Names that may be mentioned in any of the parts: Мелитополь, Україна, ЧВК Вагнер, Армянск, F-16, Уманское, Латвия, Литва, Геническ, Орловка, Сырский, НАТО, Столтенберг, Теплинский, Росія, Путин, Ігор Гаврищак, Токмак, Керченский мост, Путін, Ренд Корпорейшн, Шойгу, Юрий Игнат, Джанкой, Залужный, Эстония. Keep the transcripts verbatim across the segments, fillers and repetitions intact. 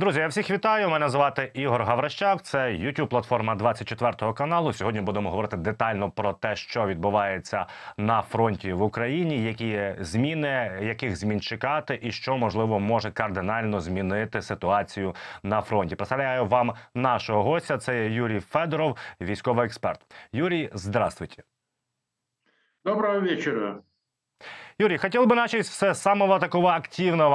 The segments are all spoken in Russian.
Друзі, я всіх вітаю. Мене звати Ігор Гаврищак. Це YouTube-платформа двадцять четвертого каналу. Сьогодні будемо говорити детально про те, що відбувається на фронті в Україні, які зміни, яких змін чекати і що, можливо, може кардинально змінити ситуацію на фронті. Представляю вам нашого гостя. Це Юрій Федоров, військовий експерт. Юрій, здравствуйте. Доброго вечора. Юрий, хотел бы начать с самого такого активного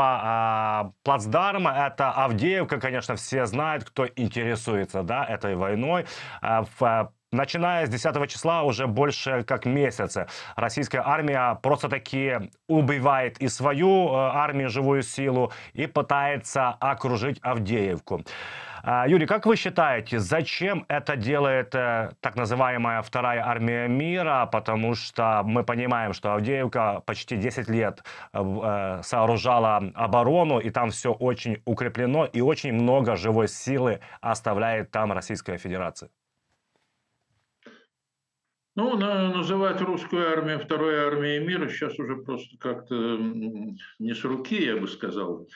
э, плацдарма. Это Авдеевка, конечно, все знают, кто интересуется, да, этой войной. Э, в, начиная с десятого числа уже больше как месяца российская армия просто-таки убивает и свою э, армию, живую силу, и пытается окружить Авдеевку. Юрий, как вы считаете, зачем это делает так называемая вторая армия мира? Потому что мы понимаем, что Авдеевка почти десять лет сооружала оборону, и там все очень укреплено, и очень много живой силы оставляет там Российская Федерация. Ну, называть русскую армию второй армией мира сейчас уже просто как-то не с руки, я бы сказал.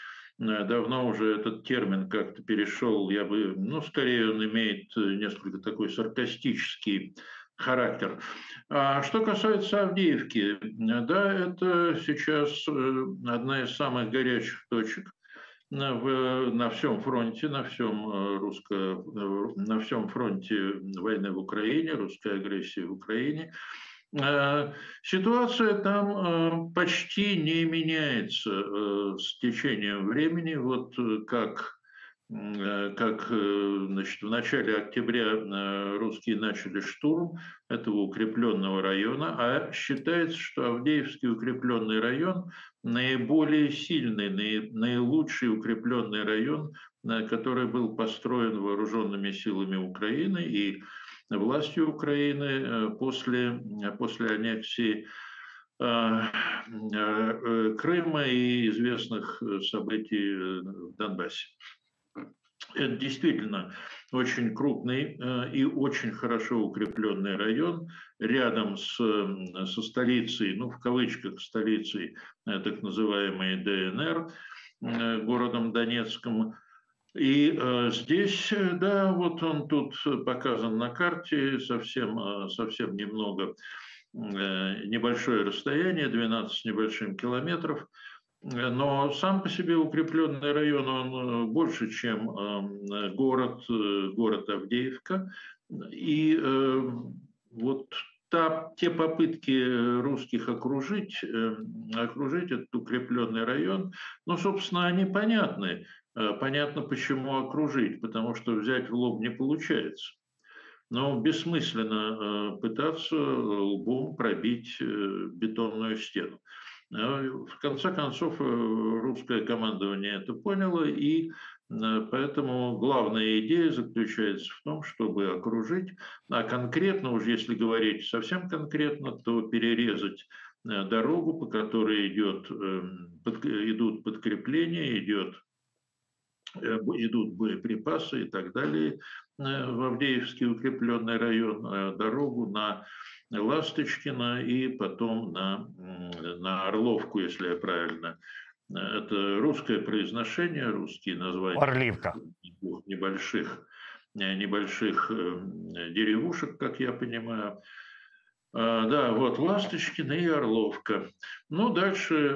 Давно уже этот термин как-то перешел, я бы, ну, скорее он имеет несколько такой саркастический характер. А что касается Авдеевки, да, это сейчас одна из самых горячих точек в, на всем фронте, на всем, русско, на всем фронте войны в Украине, русской агрессии в Украине. Ситуация там почти не меняется с течением времени. Вот как, как значит, в начале октября русские начали штурм этого укрепленного района, а считается, что Авдеевский укрепленный район наиболее сильный, наилучший укрепленный район, который был построен вооруженными силами Украины и властью Украины после, после аннексии Крыма и известных событий в Донбассе. Это действительно очень крупный и очень хорошо укрепленный район, рядом с, со столицей, ну, в кавычках, столицей так называемой ДНР, городом Донецком. И э, здесь, да, вот он тут показан на карте, совсем, совсем немного, э, небольшое расстояние, двенадцать с небольшим километров, но сам по себе укрепленный район, он больше, чем э, город, э, город Авдеевка, и э, вот та, те попытки русских окружить, э, окружить этот укрепленный район, ну, собственно, они понятны. Понятно, почему окружить, потому что взять в лоб не получается. Но бессмысленно пытаться лбом пробить бетонную стену. В конце концов, русское командование это поняло, и поэтому главная идея заключается в том, чтобы окружить, а конкретно, уж если говорить совсем конкретно, то перерезать дорогу, по которой идет, идут подкрепления, идет идут боеприпасы и так далее в Авдеевский укрепленный район, дорогу на Ласточкина и потом на, на Орловку, если я правильно. Это русское произношение, русские названия. Орливка. Небольших, небольших деревушек, как я понимаю. Да, вот Ласточкина и Орловка. Ну, дальше,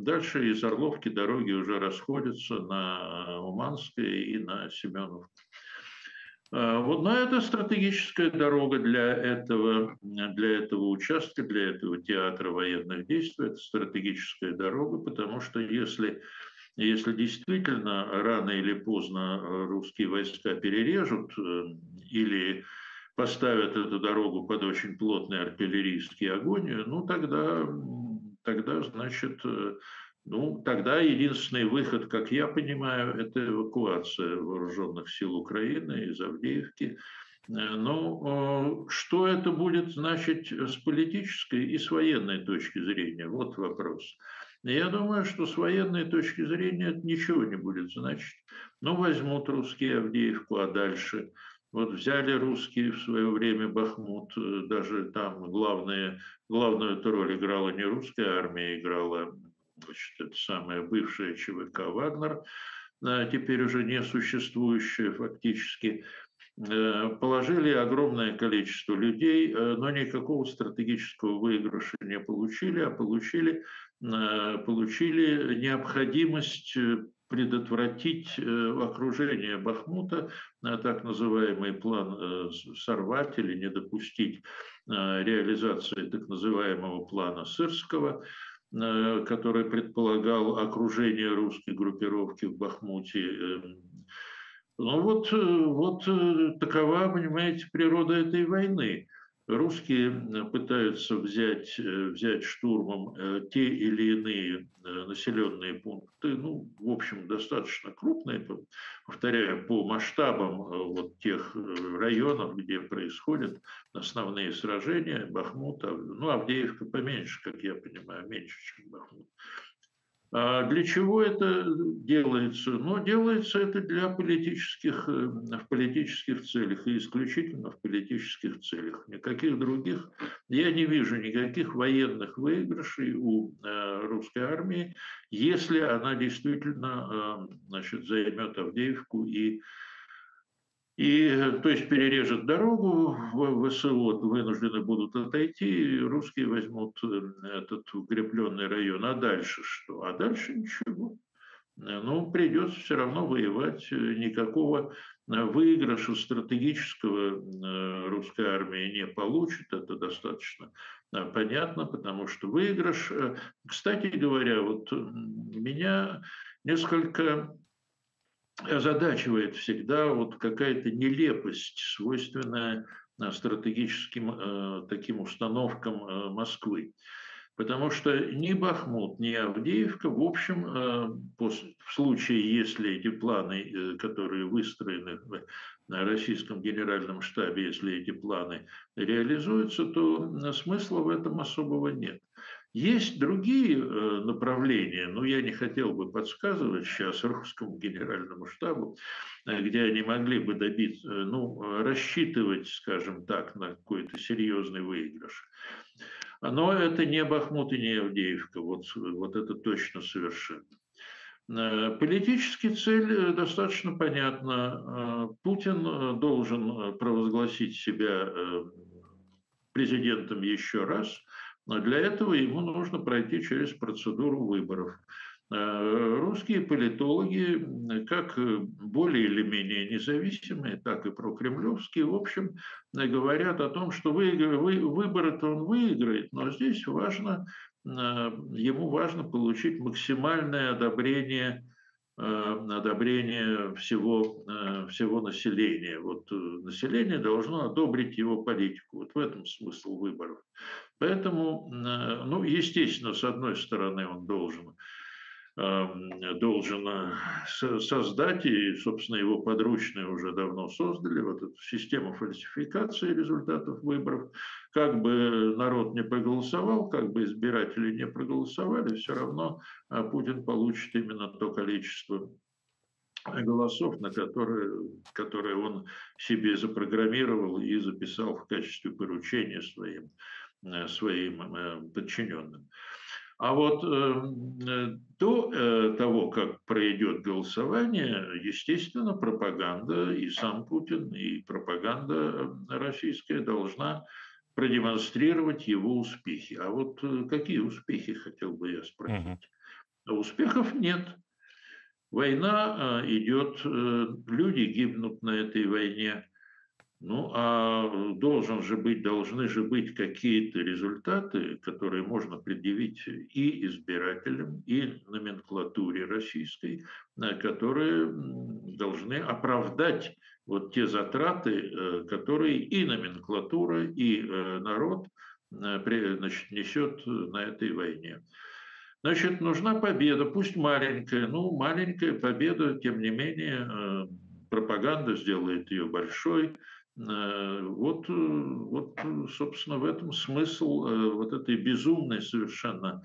дальше из Орловки дороги уже расходятся на Уманское и на Семеновку. Вот, но это стратегическая дорога для этого, для этого участка, для этого театра военных действий. Это стратегическая дорога, потому что если, если действительно рано или поздно русские войска перережут или поставят эту дорогу под очень плотный артиллерийский огонь, ну тогда, тогда, значит, ну, тогда единственный выход, как я понимаю, это эвакуация вооруженных сил Украины из Авдеевки. Но что это будет значить с политической и с военной точки зрения? Вот вопрос. Я думаю, что с военной точки зрения это ничего не будет значить. Ну, возьмут русские Авдеевку, а дальше... Вот взяли русские в свое время Бахмут, даже там главные, главную роль играла не русская армия, играла, значит, это самое бывшее ЧВК Вагнер, теперь уже не существующее фактически, положили огромное количество людей, но никакого стратегического выигрыша не получили, а получили, получили необходимость предотвратить окружение Бахмута, так называемый план сорвать или не допустить реализации так называемого плана Сырского, который предполагал окружение русской группировки в Бахмуте. Ну вот, вот такова, понимаете, природа этой войны. Русские пытаются взять, взять штурмом те или иные населенные пункты, ну, в общем, достаточно крупные, повторяю, по масштабам вот тех районов, где происходят основные сражения, Бахмут, ну, Авдеевка поменьше, как я понимаю, меньше, чем Бахмут. А для чего это делается? Ну, делается это для политических, в политических целях и исключительно в политических целях. Никаких других, я не вижу никаких военных выигрышей у русской армии, если она действительно, значит, займет Авдеевку и... И, то есть, перережет дорогу, ВСУ вынуждены будут отойти, русские возьмут этот укрепленный район. А дальше что? А дальше ничего. Ну, придется все равно воевать. Никакого выигрыша стратегического русская армия не получит. Это достаточно понятно, потому что выигрыш... Кстати говоря, вот меня несколько... озадачивает всегда вот какая-то нелепость, свойственная стратегическим э, таким установкам э, Москвы. Потому что ни Бахмут, ни Авдеевка, в общем, э, после, в случае, если эти планы, э, которые выстроены в российском генеральном штабе, если эти планы реализуются, то смысла в этом особого нет. Есть другие направления, но я не хотел бы подсказывать сейчас русскому генеральному штабу, где они могли бы добиться, ну, рассчитывать, скажем так, на какой-то серьезный выигрыш. Но это не Бахмут и не Авдеевка, вот, вот это точно совершенно. Политическая цель достаточно понятна. Путин должен провозгласить себя президентом еще раз. Но для этого ему нужно пройти через процедуру выборов. Русские политологи, как более или менее независимые, так и прокремлевские, в общем, говорят о том, что выборы-то он выиграет, но здесь важно, ему важно получить максимальное одобрение, одобрение всего, всего населения. Вот население должно одобрить его политику. Вот в этом смысл выборов. Поэтому, ну, естественно, с одной стороны, он должен, должен создать, и, собственно, его подручные уже давно создали, вот эту систему фальсификации результатов выборов. Как бы народ не проголосовал, как бы избиратели не проголосовали, все равно Путин получит именно то количество голосов, на которые, которые он себе запрограммировал и записал в качестве поручения своим. своим подчиненным. А вот э, до э, того, как пройдет голосование, естественно, пропаганда, и сам Путин, и пропаганда российская должна продемонстрировать его успехи. А вот э, какие успехи, хотел бы я спросить? Uh-huh. Успехов нет. Война э, идет, э, люди гибнут на этой войне. Ну, а должен же быть, должны же быть какие-то результаты, которые можно предъявить и избирателям, и номенклатуре российской, которые должны оправдать вот те затраты, которые и номенклатура, и народ, значит, несет на этой войне. Значит, нужна победа, пусть маленькая, но маленькая победа, тем не менее, пропаганда сделает ее большой. Вот, вот, собственно, в этом смысл вот этой безумной совершенно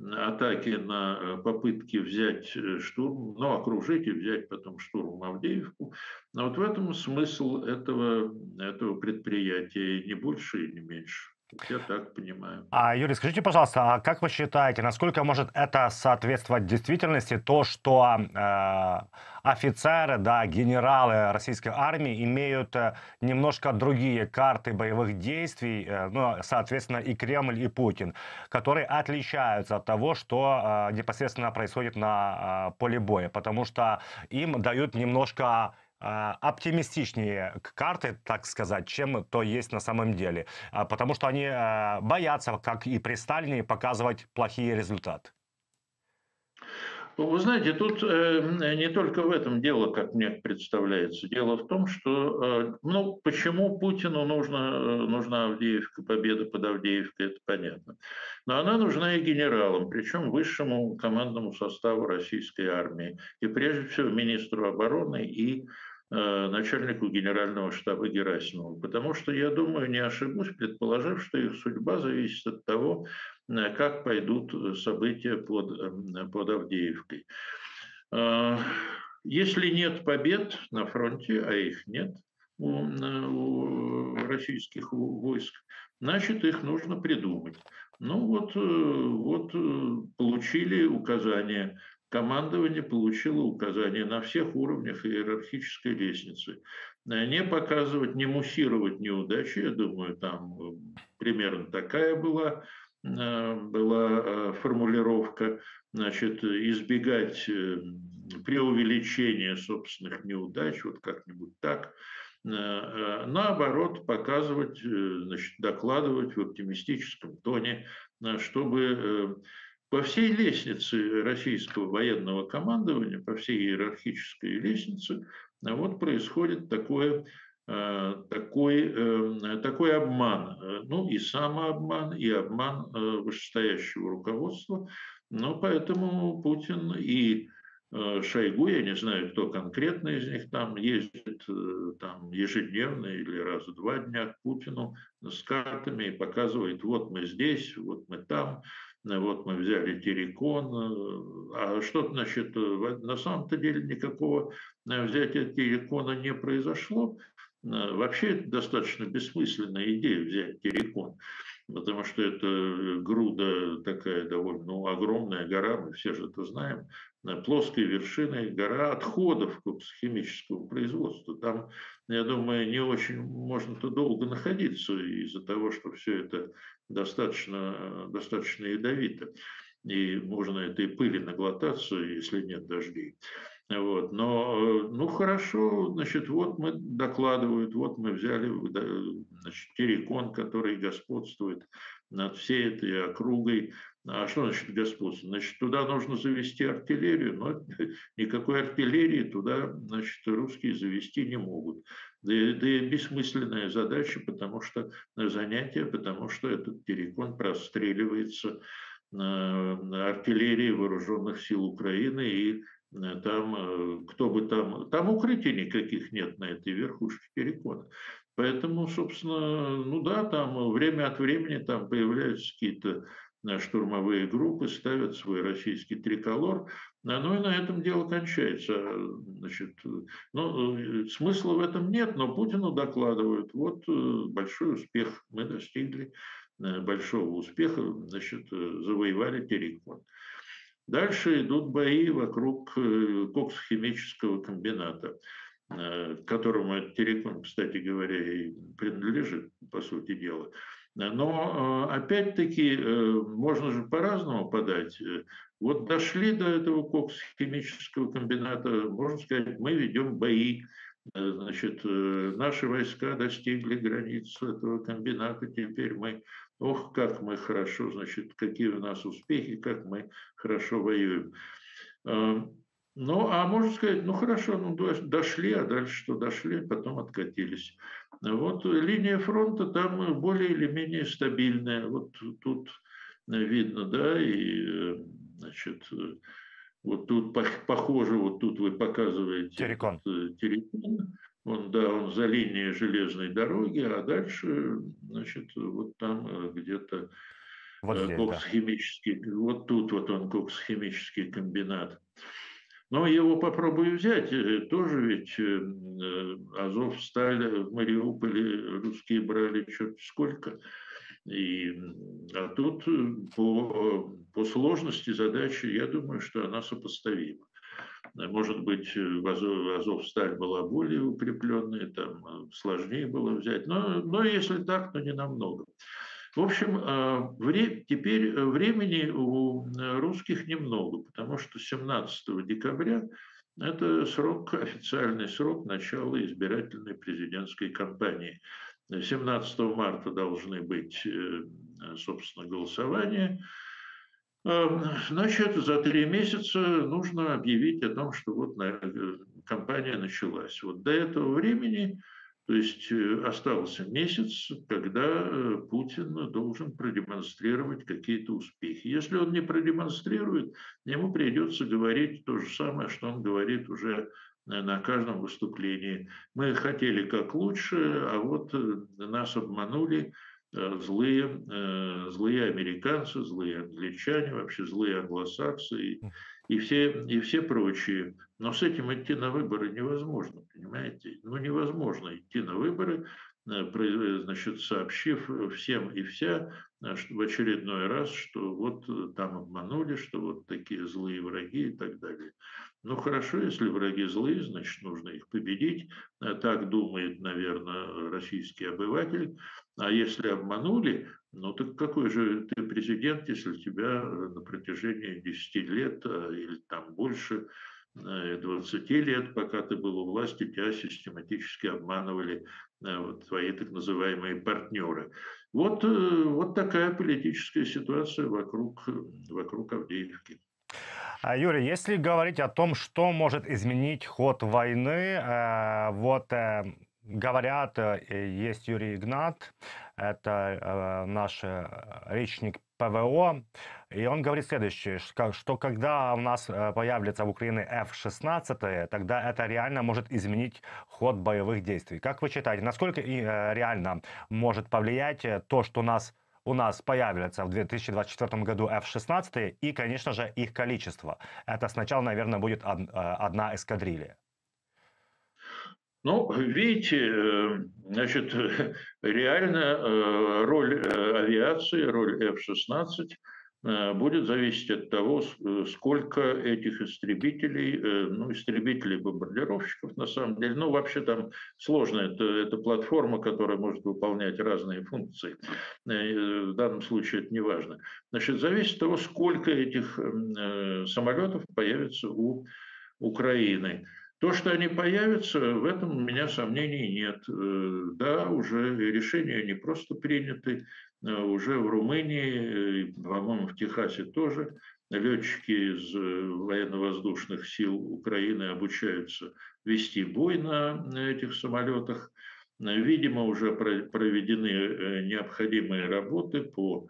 атаки на попытки взять штурм, ну, окружить и взять потом штурм Авдеевку. Но вот в этом смысл этого, этого предприятия, не больше и не меньше. Я так понимаю. А, Юрий, скажите, пожалуйста, а как вы считаете, насколько может это соответствовать действительности, то, что э, офицеры, да, генералы российской армии имеют немножко другие карты боевых действий, э, ну, соответственно, и Кремль, и Путин, которые отличаются от того, что э, непосредственно происходит на э, поле боя, потому что им дают немножко оптимистичнее карты, так сказать, чем то есть на самом деле. Потому что они боятся, как и при Сталине, показывать плохие результаты. Вы знаете, тут не только в этом дело, как мне представляется. Дело в том, что ну, почему Путину нужна, нужна Авдеевка, победа под Авдеевкой, это понятно. Но она нужна и генералам, причем высшему командному составу российской армии. И прежде всего министру обороны и начальнику генерального штаба Герасимову. Потому что, я думаю, не ошибусь, предположив, что их судьба зависит от того, как пойдут события под, под Авдеевкой. Если нет побед на фронте, а их нет у, у российских войск, значит, их нужно придумать. Ну вот, вот получили указания. Командование получило указание на всех уровнях иерархической лестницы. Не показывать, не муссировать неудачи, я думаю, там примерно такая была, была формулировка, значит, избегать преувеличения собственных неудач, вот как-нибудь так. Наоборот, показывать, значит, докладывать в оптимистическом тоне, чтобы... По всей лестнице российского военного командования, по всей иерархической лестнице, вот происходит такое, такой, такой обман. Ну и самообман, и обман вышестоящего руководства. Но поэтому Путин и Шойгу, я не знаю, кто конкретно из них там ездит там, ежедневно или раз в два дня к Путину с картами и показывает, вот мы здесь, вот мы там. Вот мы взяли Терекон, а что значит, на самом-то деле никакого взятия Терекона не произошло. Вообще это достаточно бессмысленная идея взять Терекон, потому что это груда такая довольно ну, огромная гора, мы все же это знаем, плоской вершиной гора отходов химического производства. Там, я думаю, не очень можно-то долго находиться из-за того, что все это достаточно, достаточно ядовито. И можно этой пыли наглотаться, если нет дождей. Вот. Но, ну хорошо, значит, вот мы докладывают, вот мы взяли значит, Терекон, который господствует над всей этой округой. А что значит господство? Значит, туда нужно завести артиллерию, но никакой артиллерии туда, значит, русские завести не могут. Да и, да и бессмысленная задача, потому что занятие, потому что этот Терекон простреливается артиллерией вооруженных сил Украины, и там, кто бы там, там укрытий никаких нет на этой верхушке Терекона. Поэтому, собственно, ну да, там время от времени там появляются какие-то штурмовые группы, ставят свой российский триколор, ну и на этом дело кончается. Значит, ну, смысла в этом нет, но Путину докладывают, вот большой успех, мы достигли большого успеха, значит, завоевали Терекон. Дальше идут бои вокруг коксохимического комбината, к которому Терекон, кстати говоря, и принадлежит, по сути дела. Но, опять-таки, можно же по-разному подать. Вот дошли до этого коксохимического комбината, можно сказать, мы ведем бои. Значит, наши войска достигли границ этого комбината, теперь мы... Ох, как мы хорошо, значит, какие у нас успехи, как мы хорошо воюем. Ну, а можно сказать, ну хорошо, ну дошли, а дальше что дошли, потом откатились. Вот линия фронта там более или менее стабильная. Вот тут видно, да, и, значит, вот тут похоже, вот тут вы показываете Терекон. Терекон. Он, да, он за линией железной дороги, а дальше, значит, вот там где-то вот коксохимический, да. Вот тут вот он коксохимический комбинат. Но его попробую взять, тоже ведь Азовсталь в Мариуполе русские брали черт сколько. И а тут по, по сложности задачи, я думаю, что она сопоставима. Может быть, Азовсталь была более укрепленная, там сложнее было взять, но, но если так, то не намного. В общем, вре, теперь времени у русских немного, потому что семнадцатого декабря это срок, официальный срок начала избирательной президентской кампании. семнадцатого марта должны быть, собственно, голосования. Значит, за три месяца нужно объявить о том, что вот кампания началась. Вот до этого времени, то есть остался месяц, когда Путин должен продемонстрировать какие-то успехи. Если он не продемонстрирует, ему придется говорить то же самое, что он говорит уже на каждом выступлении. Мы хотели как лучше, а вот нас обманули. Злые, злые американцы, злые англичане, вообще злые англосаксы и, и, все, и все прочие. Но с этим идти на выборы невозможно, понимаете? Ну, невозможно идти на выборы, значит, сообщив всем и вся в очередной раз, что вот там обманули, что вот такие злые враги и так далее. Ну, хорошо, если враги злые, значит, нужно их победить. Так думает, наверное, российский обыватель. А если обманули, ну, так какой же ты президент, если тебя на протяжении десяти лет или там больше, двадцати лет, пока ты был у власти, тебя систематически обманывали вот твои так называемые партнеры. Вот, вот такая политическая ситуация вокруг, вокруг Авдеевки. Юрий, если говорить о том, что может изменить ход войны, вот говорят, есть Юрий Игнат, это наш речник ПВО, и он говорит следующее, что когда у нас появится в Украине эф шестнадцать, тогда это реально может изменить ход боевых действий. Как вы считаете, насколько реально может повлиять то, что у нас, у нас появится в две тысячи двадцать четвёртом году эф шестнадцать и, конечно же, их количество? Это сначала, наверное, будет одна эскадрилья. Ну, видите, значит, реально роль авиации, роль эф шестнадцать будет зависеть от того, сколько этих истребителей, ну, истребителей-бомбардировщиков, на самом деле, ну, вообще там сложно, это, это платформа, которая может выполнять разные функции, в данном случае это не важно. Значит, зависит от того, сколько этих самолетов появится у Украины. То, что они появятся, в этом у меня сомнений нет. Да, уже решения не просто приняты, уже в Румынии, по-моему, в Техасе тоже летчики из военно-воздушных сил Украины обучаются вести бой на этих самолетах. Видимо, уже проведены необходимые работы по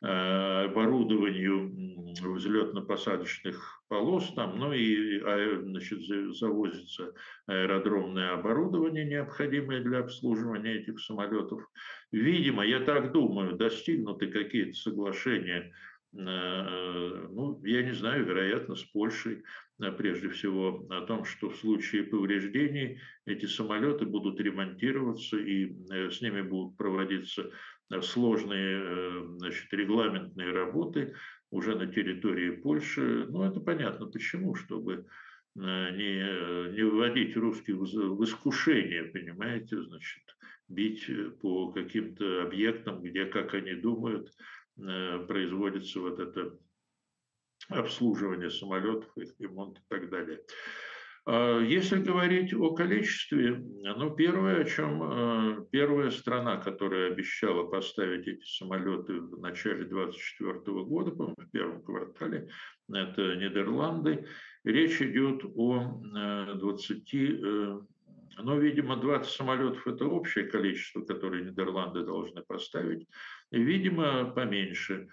оборудованию взлетно-посадочных полос, там, ну и, значит, завозится аэродромное оборудование, необходимое для обслуживания этих самолетов. Видимо, я так думаю, достигнуты какие-то соглашения, ну, я не знаю, вероятно, с Польшей, прежде всего, о том, что в случае повреждений эти самолеты будут ремонтироваться и с ними будут проводиться сложные, значит, регламентные работы уже на территории Польши. Ну, это понятно почему, чтобы не, не вводить русских в искушение, понимаете, значит, бить по каким-то объектам, где, как они думают, производится вот это обслуживание самолетов, их ремонт и так далее. Если говорить о количестве, ну, первое, о чем, первая страна, которая обещала поставить эти самолеты в начале две тысячи двадцать четвёртого года, по-моему, в первом квартале, это Нидерланды. Речь идет о двадцати, ну, видимо, двадцать самолетов – это общее количество, которое Нидерланды должны поставить, и, видимо, поменьше.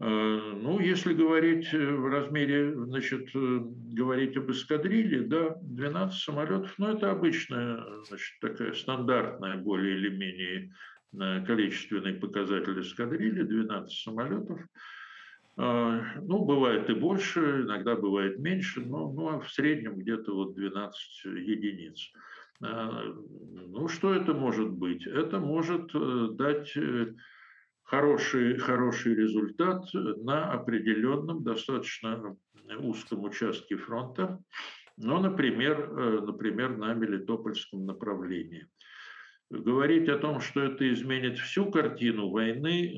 Ну, если говорить в размере, значит, говорить об эскадрилье, да, двенадцать самолетов, ну, это обычная, значит, такая стандартная, более или менее количественный показатель эскадрильи, двенадцать самолетов. Ну, бывает и больше, иногда бывает меньше, но, но в среднем где-то вот двенадцать единиц. Ну, что это может быть? Это может дать хороший, хороший результат на определенном, достаточно узком участке фронта, но, например, например, на Мелитопольском направлении. Говорить о том, что это изменит всю картину войны,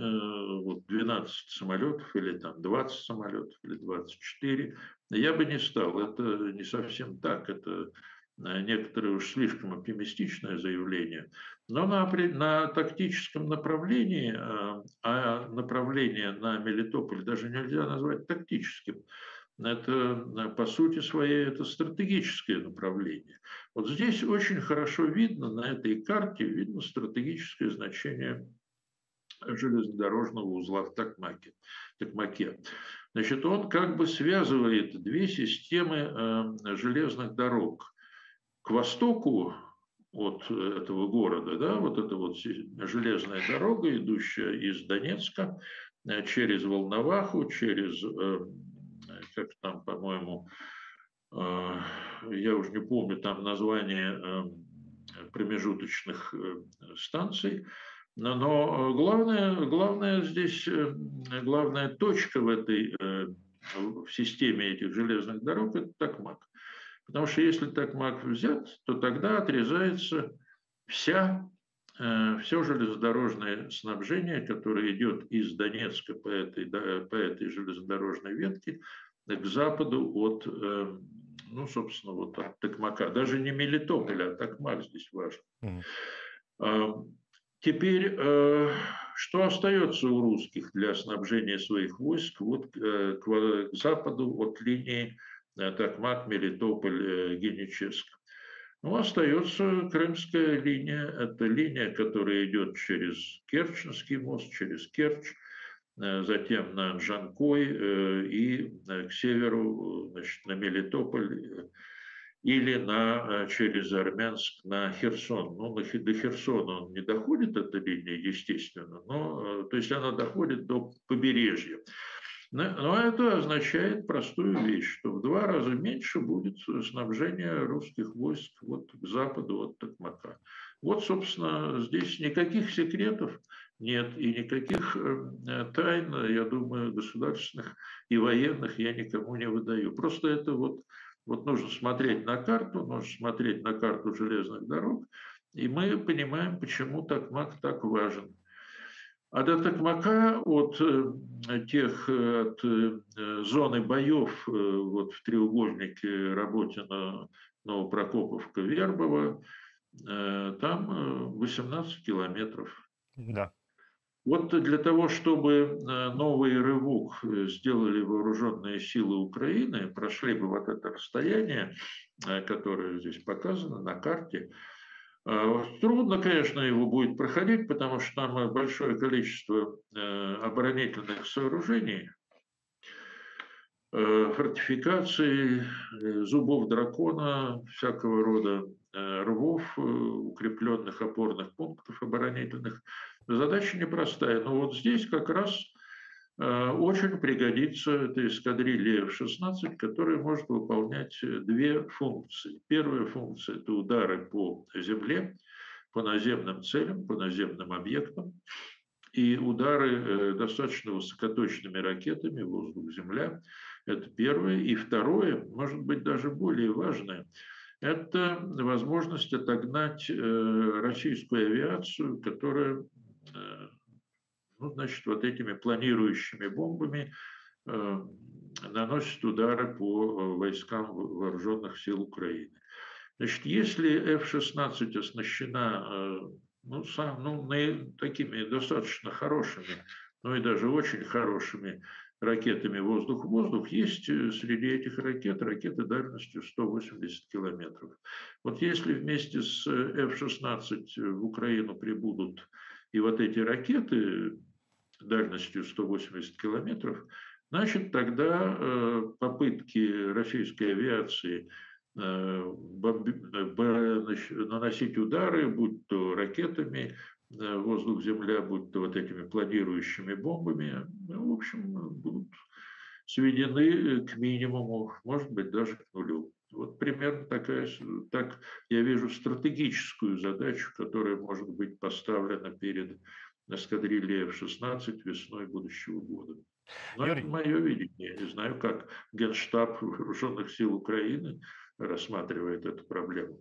вот двенадцать самолетов или там двадцать самолетов или двадцать четыре, я бы не стал. Это не совсем так. Это некоторые уж слишком оптимистичное заявление. Но на, на тактическом направлении, а направление на Мелитополь даже нельзя назвать тактическим. Это, по сути своей, это стратегическое направление. Вот здесь очень хорошо видно, на этой карте видно стратегическое значение железнодорожного узла в Токмаке. Токмаке. Значит, он как бы связывает две системы э, железных дорог. К востоку от этого города, да, вот эта вот железная дорога, идущая из Донецка э, через Волноваху, через... Э, как там, по-моему, я уже не помню там название промежуточных станций, но главное, главное здесь, главная точка в этой, в системе этих железных дорог – это Токмак. Потому что если Токмак взят, то тогда отрезается вся, все железнодорожное снабжение, которое идет из Донецка по этой, по этой железнодорожной ветке к западу от, ну, собственно, вот от Токмака. Даже не Мелитополя, а Токмак здесь важен. Mm-hmm. Теперь, что остается у русских для снабжения своих войск вот к западу от линии Токмак, Мелитополь, Геническ? Ну, остается крымская линия. Это линия, которая идет через Керченский мост, через Керчь, затем на Джанкой и к северу, значит, на Мелитополь или на, через Армянск на Херсон. Ну, до Херсона он не доходит, эта линия, естественно, но, то есть она доходит до побережья. Но это означает простую вещь, что в два раза меньше будет снабжение русских войск вот к западу от Токмака. Вот, собственно, здесь никаких секретов нет и никаких тайн, я думаю, государственных и военных я никому не выдаю. Просто это вот, вот нужно смотреть на карту, нужно смотреть на карту железных дорог, и мы понимаем, почему Токмак так важен. А до Токмака от тех от зоны боев вот в треугольнике Работина, Новопрокоповка, Вербова, там восемнадцать километров. Да. Вот для того, чтобы новый рывок сделали вооруженные силы Украины, прошли бы вот это расстояние, которое здесь показано на карте. Трудно, конечно, его будет проходить, потому что там большое количество оборонительных сооружений, фортификаций, зубов дракона, всякого рода рвов, укрепленных опорных пунктов оборонительных. Задача непростая, но вот здесь как раз очень пригодится эта эскадрилья эф шестнадцать, которая может выполнять две функции. Первая функция – это удары по земле, по наземным целям, по наземным объектам, и удары достаточно высокоточными ракетами, воздух-земля. Это первое. И второе, может быть, даже более важное – это возможность отогнать российскую авиацию, которая... Ну, значит, вот этими планирующими бомбами э, наносят удары по войскам вооруженных сил Украины. Значит, если эф шестнадцать оснащена э, ну, сам, ну, на, такими достаточно хорошими, ну и даже очень хорошими ракетами воздух-воздух, есть среди этих ракет ракеты дальностью сто восемьдесят километров. Вот если вместе с эф шестнадцать в Украину прибудут и вот эти ракеты дальностью сто восемьдесят километров, значит, тогда э, попытки российской авиации э, бомби, б, наносить удары, будь то ракетами, э, воздух-земля, будь то вот этими планирующими бомбами, ну, в общем, будут сведены к минимуму, может быть, даже к нулю. Вот примерно такая, так я вижу стратегическую задачу, которая может быть поставлена перед на эскадрилье эф шестнадцать весной будущего года. Но Юрий... это мое видение. Я не знаю, как Генштаб Вооруженных сил Украины рассматривает эту проблему.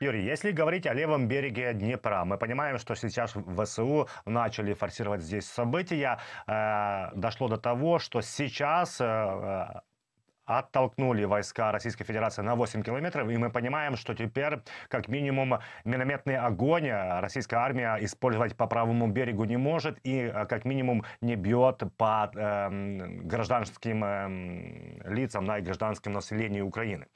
Юрий, если говорить о левом береге Днепра, мы понимаем, что сейчас в ВСУ начали форсировать здесь события. Дошло до того, что сейчас... оттолкнули войска Российской Федерации на восемь километров, и мы понимаем, что теперь, как минимум, минометный огонь российская армия использовать по правому берегу не может и, как минимум, не бьет по э, гражданским э, лицам, да, и гражданскому населению Украины.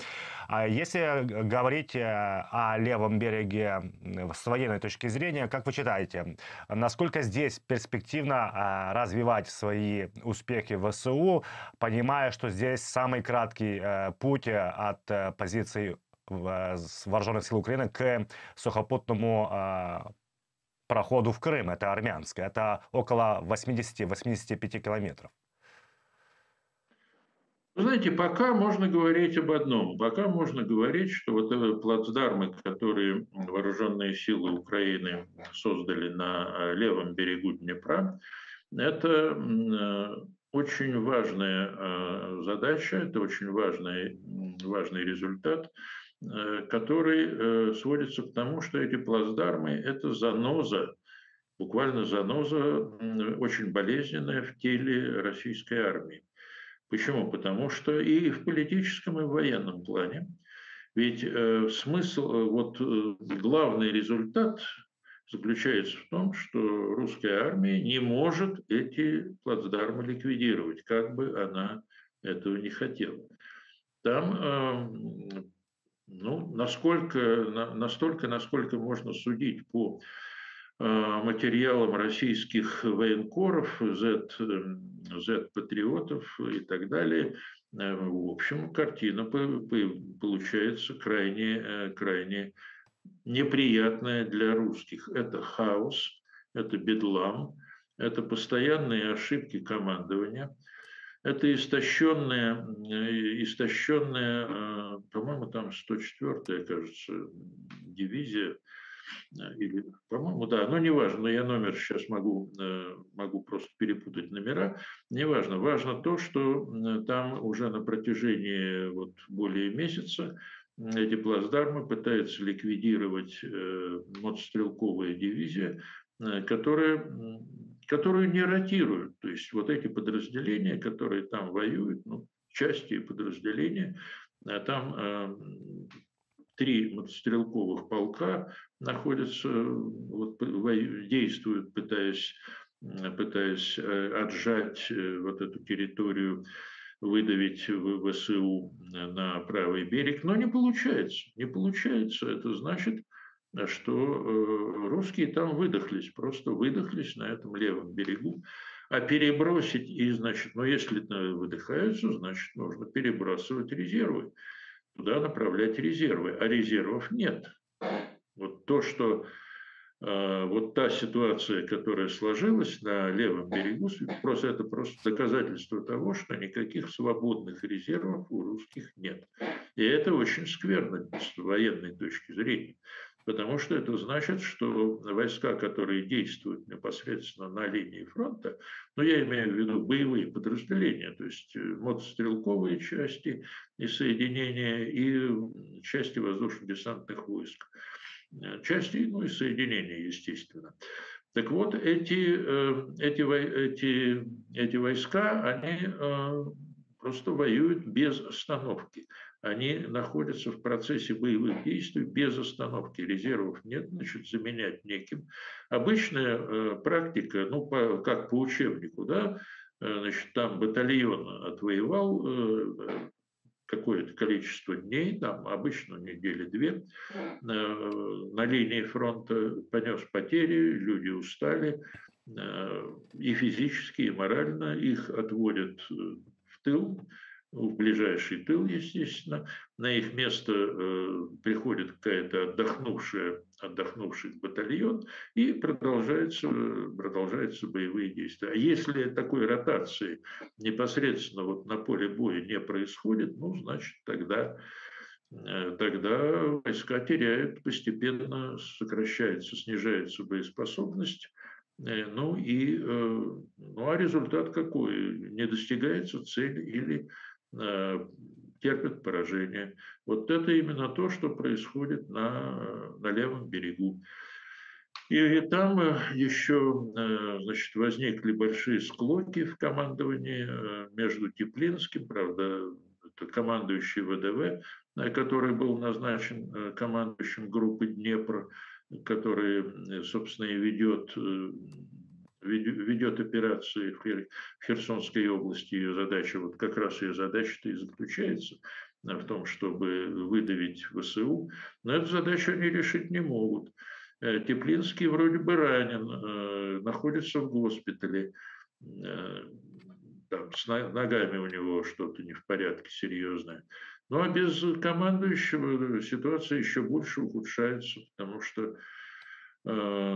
А если говорить о левом береге с военной точки зрения, как вы считаете, насколько здесь перспективно развивать свои успехи в ВСУ, понимая, что здесь самый краткий э, путь от э, позиции э, вооруженных сил Украины к сухопутному э, проходу в Крым, это Армянск, это около восьмидесяти-восьмидесяти пяти километров. Знаете, пока можно говорить об одном, пока можно говорить, что вот эти плацдармы, которые вооруженные силы Украины создали на левом берегу Днепра, это... Э, очень важная задача, это очень важный, важный результат, который сводится к тому, что эти плацдармы – это заноза, буквально заноза, очень болезненная в теле российской армии. Почему? Потому что и в политическом, и в военном плане. Ведь смысл, вот главный результат – заключается в том, что русская армия не может эти плацдармы ликвидировать, как бы она этого не хотела. Там, ну, насколько, настолько, насколько можно судить по материалам российских военкоров, зет-патриотов и так далее, в общем, картина получается крайне, крайне неприятное для русских. Это хаос, это бедлам, это постоянные ошибки командования, это истощенная, истощенная, по-моему, там сто четвёртая, кажется, дивизия, или, по-моему, да, ну, неважно, но я номер сейчас могу, могу просто перепутать номера, неважно. Важно то, что там уже на протяжении вот более месяца эти плацдармы пытаются ликвидировать э, мотострелковая дивизия, э, которая, которую не ротируют. То есть вот эти подразделения, которые там воюют, ну, части и подразделения, а там э, три мотострелковых полка находятся, вот, вою, действуют, пытаясь, пытаясь э, отжать э, вот эту территорию, выдавить в ВСУ на правый берег, но не получается. Не получается. Это значит, что русские там выдохлись, просто выдохлись на этом левом берегу. А перебросить, и значит, ну если выдыхаются, значит, нужно перебрасывать резервы, туда направлять резервы. А резервов нет. Вот то, что... Вот та ситуация, которая сложилась на левом берегу, просто, это просто доказательство того, что никаких свободных резервов у русских нет. И это очень скверно с военной точки зрения, потому что это значит, что войска, которые действуют непосредственно на линии фронта, ну, я имею в виду боевые подразделения, то есть мотострелковые части и соединения, и части воздушно-десантных войск, части, ну и соединения, естественно. Так вот, эти, эти, эти, эти войска, они просто воюют без остановки. Они находятся в процессе боевых действий без остановки. Резервов нет, значит, заменять неким. Обычная практика, ну, по, как по учебнику, да, значит, там батальон отвоевал какое-то количество дней, там обычно недели-две, на линии фронта понес потери, люди устали, и физически, и морально, их отводят в тыл, в ближайший тыл, естественно, на их место приходит какая-то отдохнувшая, отдохнувший батальон, и продолжаются, продолжаются боевые действия. А если такой ротации непосредственно вот на поле боя не происходит, ну, значит, тогда, тогда войска теряют, постепенно сокращается, снижается боеспособность, Ну, и, ну а результат какой? Не достигается цель или э, терпят поражение. Вот это именно то, что происходит на, на левом берегу. И, и там еще э, значит, возникли большие склоки в командовании э, между Теплинским, правда, это командующий ВДВ, э, который был назначен э, командующим группы «Днепр», который, собственно, и ведет, ведет операции в Херсонской области. Ее задача, вот как раз ее задача-то и заключается в том, чтобы выдавить ВСУ. Но эту задачу они решить не могут. Теплинский вроде бы ранен, находится в госпитале. Там, с ногами у него что-то не в порядке серьезное. Ну, а без командующего ситуация еще больше ухудшается, потому что э,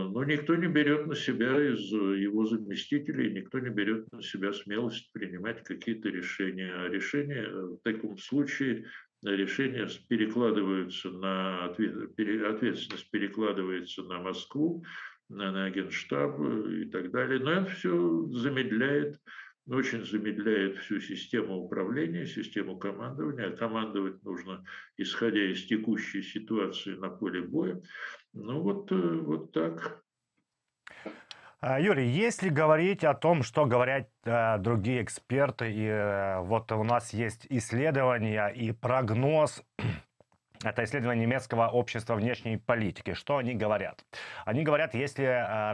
ну, никто не берет на себя из его заместителей, никто не берет на себя смелость принимать какие-то решения. А решения в таком случае решения перекладываются на ответ, пере, ответственность перекладывается на Москву, на, на Генштаб и так далее. Но это все замедляет. Очень замедляет всю систему управления, систему командования. А командовать нужно, исходя из текущей ситуации на поле боя. Ну вот, вот так. Юрий, если говорить о том, что говорят э, другие эксперты, и э, вот у нас есть исследования и прогноз, это исследование немецкого общества внешней политики. Что они говорят? Они говорят, если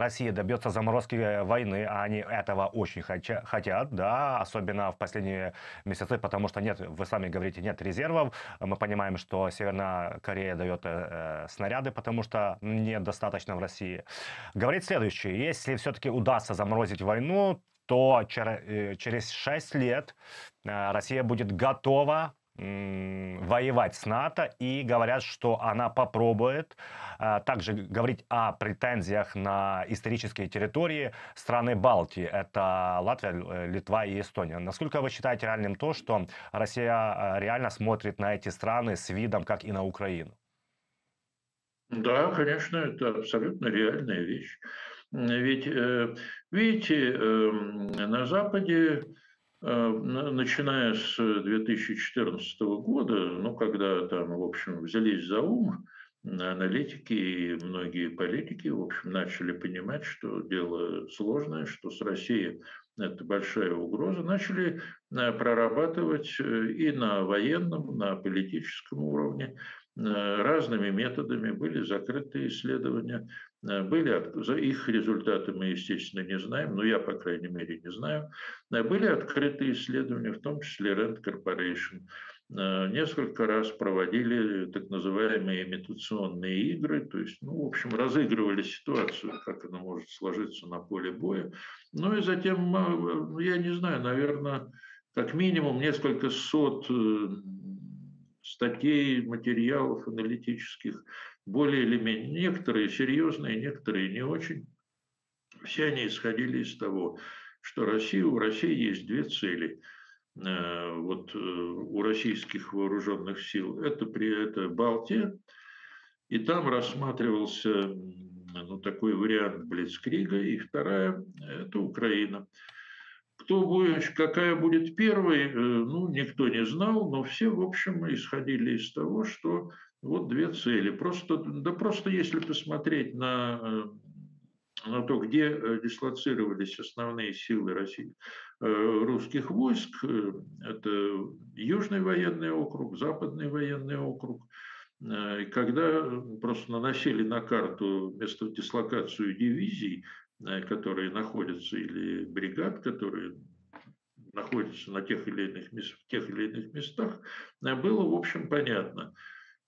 Россия добьется заморозки войны, а они этого очень хотят, да, особенно в последние месяцы, потому что нет, вы сами говорите, нет резервов. Мы понимаем, что Северная Корея дает э, снаряды, потому что недостаточно в России. Говорит следующее. Если все-таки удастся заморозить войну, то чер- через шесть лет э, Россия будет готова воевать с НАТО, и говорят, что она попробует а, также говорить о претензиях на исторические территории страны Балтии. Это Латвия, Литва и Эстония. Насколько вы считаете реальным то, что Россия реально смотрит на эти страны с видом, как и на Украину? Да, конечно, это абсолютно реальная вещь. Ведь, видите, на Западе, начиная с две тысячи четырнадцатого года, ну, когда там, в общем, взялись за ум аналитики и многие политики, в общем, начали понимать, что дело сложное, что с Россией это большая угроза, начали прорабатывать и на военном, на политическом уровне разными методами. Были закрытые исследования, были, за их результаты мы, естественно, не знаем, но я, по крайней мере, не знаю. Были открытые исследования, в том числе Ренд Корпорейшн. Несколько раз проводили так называемые имитационные игры, то есть, ну, в общем, разыгрывали ситуацию, как она может сложиться на поле боя. Ну и затем, я не знаю, наверное, как минимум несколько сот статей, материалов аналитических, более или менее, некоторые серьезные, некоторые не очень. Все они исходили из того, что Россия, у России есть две цели. Вот у российских вооруженных сил. Это, это Балтия, и там рассматривался, ну, такой вариант блицкрига, и вторая – это Украина. Кто будет, какая будет первой, ну, никто не знал, но все, в общем, исходили из того, что вот две цели. Просто, да просто если посмотреть на, на то, где дислоцировались основные силы России, русских войск, это Южный военный округ, Западный военный округ, и когда просто наносили на карту место дислокацию дивизий, которые находятся, или бригад, которые находятся на тех или иных, в тех или иных местах, было, в общем, понятно,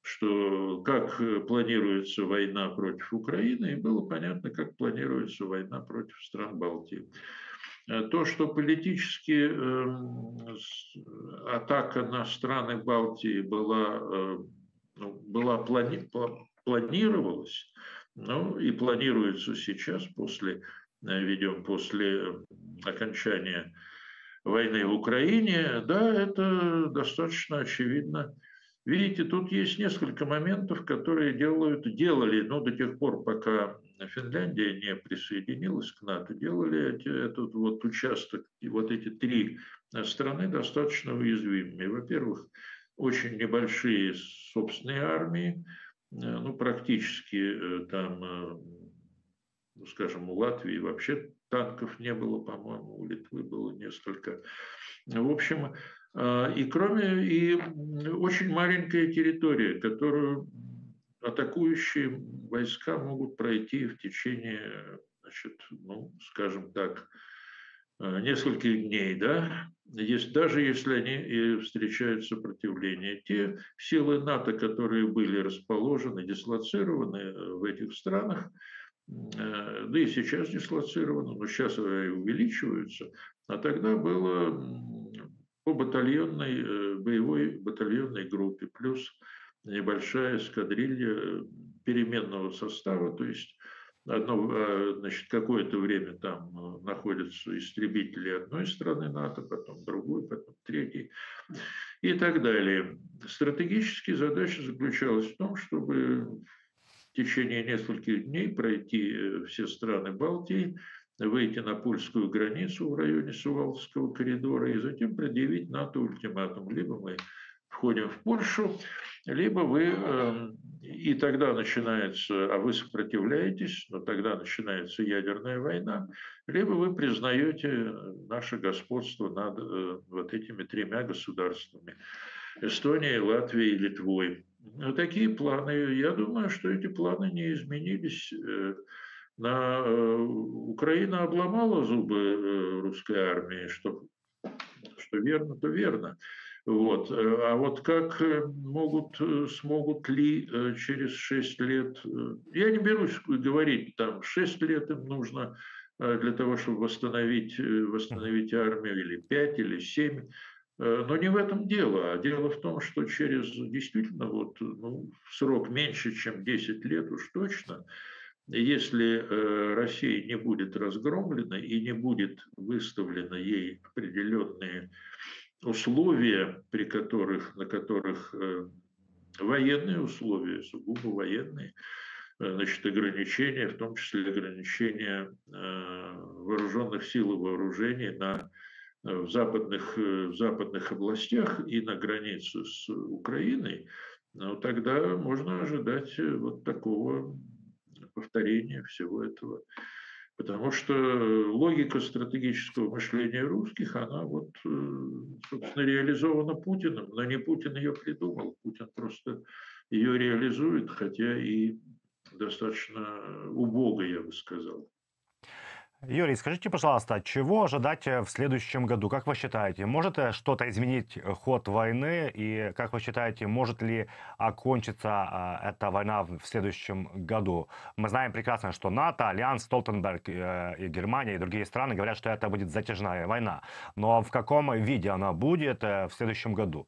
что как планируется война против Украины, и было понятно, как планируется война против стран Балтии. То, что политически э, атака на страны Балтии была, э, была плани, планировалась, ну, и планируется сейчас, после, видимо, после окончания войны в Украине, да, это достаточно очевидно. Видите, тут есть несколько моментов, которые делают, делали, ну, до тех пор, пока Финляндия не присоединилась к НАТО, делали эти, этот вот участок, вот эти три страны достаточно уязвимыми. Во-первых, очень небольшие собственные армии, ну, практически там, скажем, у Латвии вообще танков не было, по-моему, у Литвы было несколько. В общем, и кроме, и очень маленькая территория, которую атакующие войска могут пройти в течение, значит, ну, скажем так, нескольких дней, да, есть, даже если они встречают сопротивление. Те силы НАТО, которые были расположены, дислоцированы в этих странах, да и сейчас дислоцированы, но сейчас увеличиваются, а тогда было по батальонной, боевой батальонной группе, плюс небольшая эскадрилья переменного состава, то есть одно, значит, какое-то время там находятся истребители одной страны НАТО, потом другой, потом третьей и так далее. Стратегическая задача заключалась в том, чтобы в течение нескольких дней пройти все страны Балтии, выйти на польскую границу в районе Суваловского коридора и затем предъявить НАТО ультиматум. Либо мы входим в Польшу, либо вы, э, и тогда начинается, а вы сопротивляетесь, но тогда начинается ядерная война, либо вы признаете наше господство над э, вот этими тремя государствами – Эстонией, Латвией и Литвой. Но такие планы, я думаю, что эти планы не изменились. Э, на, э, Украина обломала зубы э, русской армии, что, что верно, то верно. Вот. А вот как могут, смогут ли через шесть лет, я не берусь говорить, там шесть лет им нужно для того, чтобы восстановить, восстановить армию, или пять, или семь, но не в этом дело, а дело в том, что через действительно вот, ну, срок меньше, чем десять лет уж точно, если Россия не будет разгромлена и не будет выставлено ей определенные условия, при которых, на которых э, военные условия, сугубо военные, э, значит, ограничения, в том числе ограничения э, вооруженных сил и вооружений на, э, в, западных, э, в западных областях и на границе с Украиной, ну, тогда можно ожидать вот такого повторения всего этого. Потому что логика стратегического мышления русских, она вот, собственно, реализована Путиным, но не Путин ее придумал, Путин просто ее реализует, хотя и достаточно убого, я бы сказал. Юрий, скажите, пожалуйста, чего ожидать в следующем году? Как вы считаете, может что-то изменить ход войны? И как вы считаете, может ли окончиться эта война в следующем году? Мы знаем прекрасно, что НАТО, Альянс, Столтенберг и Германия, и другие страны говорят, что это будет затяжная война. Но в каком виде она будет в следующем году?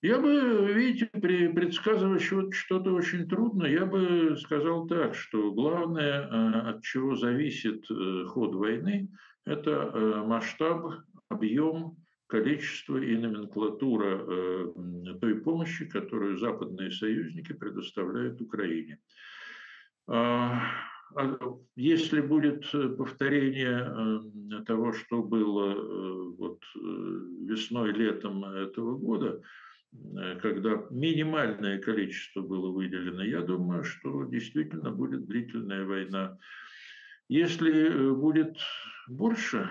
Я бы, видите, предсказывать что-то очень трудно. Я бы сказал так, что главное, от чего зависит ход войны, это масштаб, объем, количество и номенклатура той помощи, которую западные союзники предоставляют Украине. Если будет повторение того, что было вот весной-летом этого года, когда минимальное количество было выделено, я думаю, что действительно будет длительная война. Если будет больше,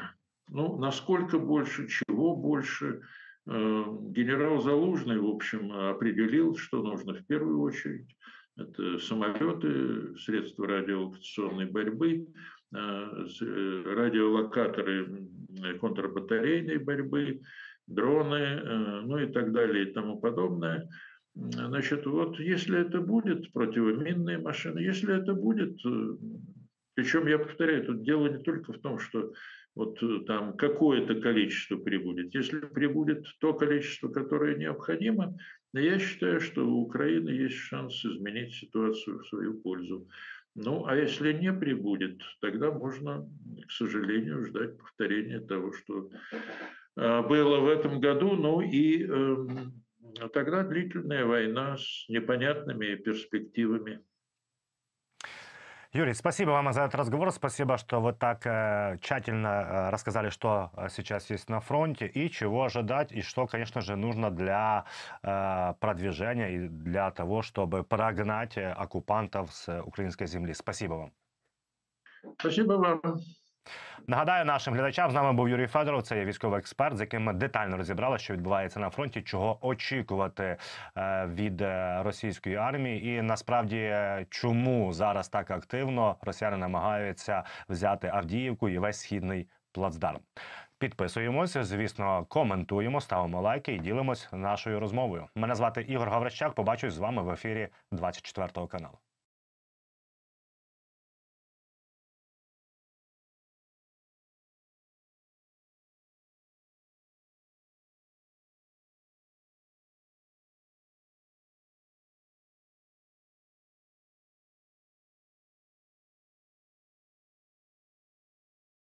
ну, насколько больше, чего больше, генерал Залужный, в общем, определил, что нужно в первую очередь. Это самолеты, средства радиолокационной борьбы, радиолокаторы контрбатарейной борьбы, дроны, ну и так далее и тому подобное. Значит, вот если это будет, противоминные машины, если это будет, причем, я повторяю, тут дело не только в том, что вот там какое-то количество прибудет. Если прибудет то количество, которое необходимо, я считаю, что у Украины есть шанс изменить ситуацию в свою пользу. Ну, а если не прибудет, тогда можно, к сожалению, ждать повторения того, что было в этом году, ну и э, Но тогда длительная война с непонятными перспективами. Юрий, спасибо вам за этот разговор. Спасибо, что вы так э, тщательно э, рассказали, что сейчас есть на фронте и чего ожидать, и что, конечно же, нужно для э, продвижения и для того, чтобы прогнать оккупантов с украинской земли. Спасибо вам. Спасибо вам. Нагадаю нашим глядачам, з нами був Юрій Федоров, це є військовий експерт, з яким ми детально розібрали, що відбувається на фронті, чого очікувати від російської армії і насправді чому зараз так активно росіяни намагаються взяти Авдіївку і весь східний плацдарм. Підписуємося, звісно, коментуємо, ставимо лайки і ділимось нашою розмовою. Мене звати Ігор Гаврищак, побачусь з вами в ефірі двадцять четвертого каналу.